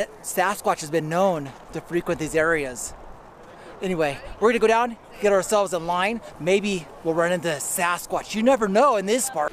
Sasquatch has been known to frequent these areas. Anyway, we're gonna go down, get ourselves in line. Maybe we'll run into Sasquatch. You never know in this part.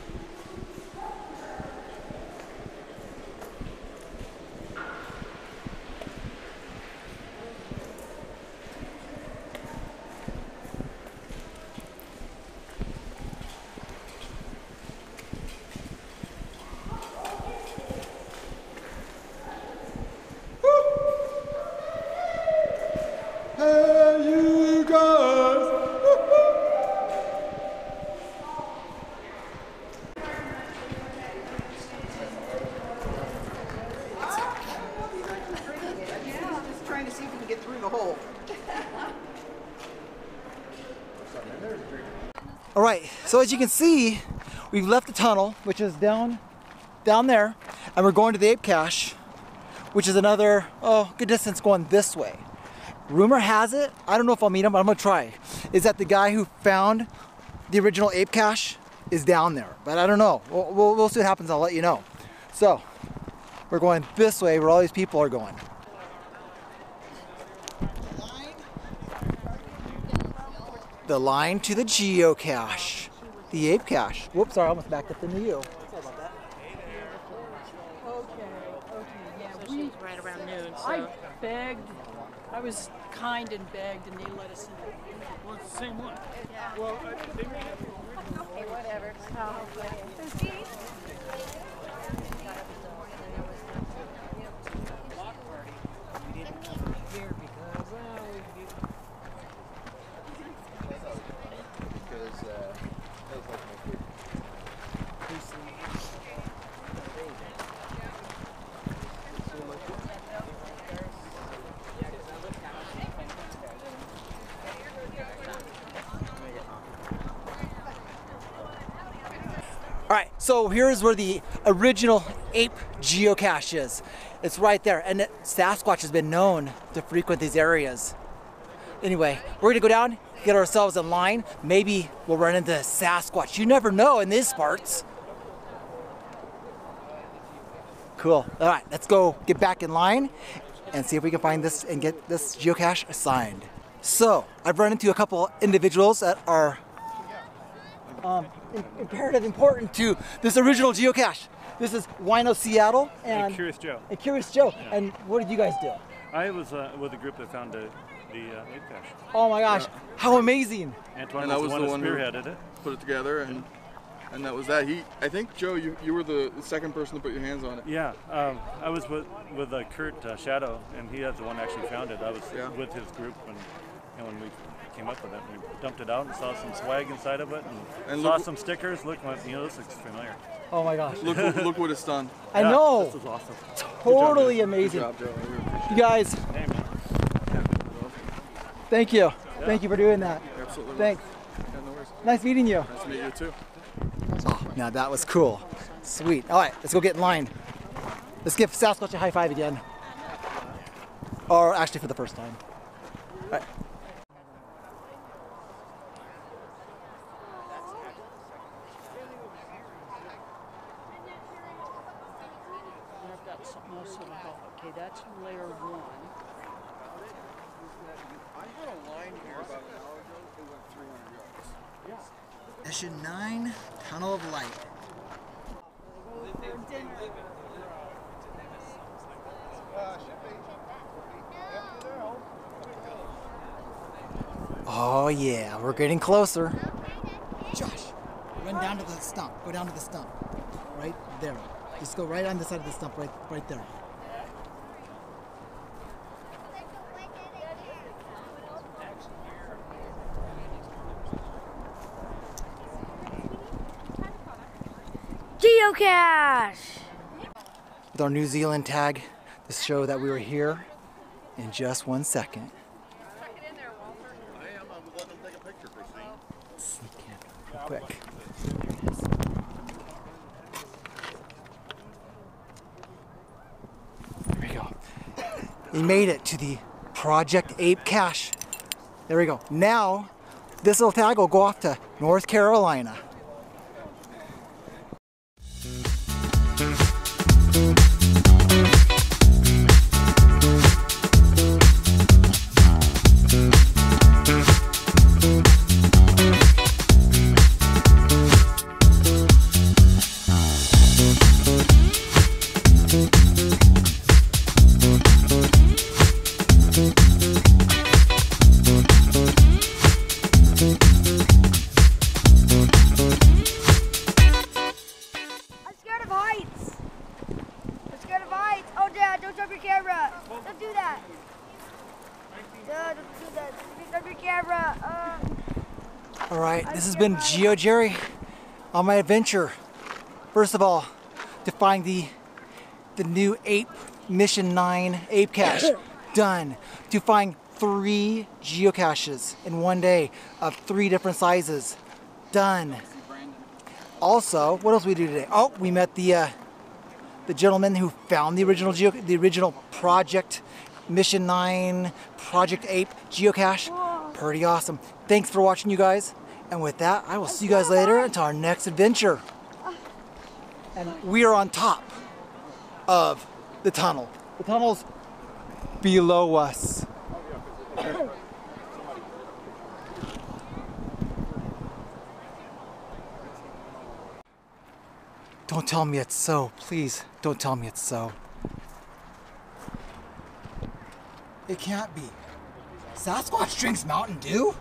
All right, so as you can see, we've left the tunnel, which is down there, and we're going to the ape cache, which is another, good distance going this way. Rumor has it, I don't know if I'll meet him, but I'm gonna try, is that the guy who found the original ape cache is down there, but I don't know. We'll see what happens, I'll let you know. So, we're going this way where all these people are going. The line to the geocache, the ape cache. Whoops, sorry, I almost backed up into you. Sorry about that. Hey there. Okay, yeah, so she's right around noon, so. I begged, I was kind and begged, and they let us in. Well, it's the same one. Yeah. Well, they made it for original. Okay, whatever. So see? Alright, so here's where the original ape geocache is. It's right there, and Sasquatch has been known to frequent these areas. Anyway, we're gonna go down, get ourselves in line. Maybe we'll run into Sasquatch. You never know in these parts. Cool, alright, let's go get back in line and see if we can find this and get this geocache assigned. So, I've run into a couple individuals that are imperative, important to this original geocache. This is Wino Seattle and Curious Joe. And Curious Joe. Yeah. And what did you guys do? I was with a group that found the ape cache. Oh my gosh! How amazing! Antoine was the one who spearheaded it, put it together, and that was that. I think Joe, you were the second person to put your hands on it. Yeah, I was with Kurt Shadow, and he was the one actually found it. I was with his group when we came up with it. We dumped it out and saw some swag inside of it and saw some stickers. Look, you know, this looks familiar. Oh my gosh. Look what it's done. I know. This is awesome. Totally amazing. Good job, Joe. You guys. Hey, man. Thank you. Yeah. Thank you for doing that. Yeah, absolutely. Thanks. Yeah, no worries. Nice meeting you. Nice to meet you too. Oh, now that was cool. Sweet. All right, let's go get in line. Let's give Sasquatch a high five again. Or actually for the first time. All right. Okay, that's layer one. I had a line here about an hour ago. It went 300 yards. Yeah. Mission 9, Tunnel of Light. Oh yeah, we're getting closer. Josh, run down to the stump. Go down to the stump. Right there. Just go right on the side of the stump, right there. Geocache! With our New Zealand tag to show that we were here in just 1 second. Tuck it in there, Walter. I am. I'm letting them take a picture for me. Sneak in real quick. There we go. We made it to the Project Ape Cache. There we go. Now, this little tag will go off to North Carolina. camera. Don't do that. Don't do that. It's under camera. All right, this has been Geo Jerry on my adventure. First of all, to find the new ape Mission 9 ape cache. Done. To find 3 geocaches in one day of 3 different sizes. Done. Also, what else we do today? Oh, we met the gentleman who found the original project Mission 9 Project Ape geocache. Whoa. Pretty awesome. Thanks for watching, you guys. And with that, I will see you guys later until our next adventure. And we are on top of the tunnel. The tunnel's below us. Don't tell me it's so. Please, don't tell me it's so. It can't be. Sasquatch drinks Mountain Dew?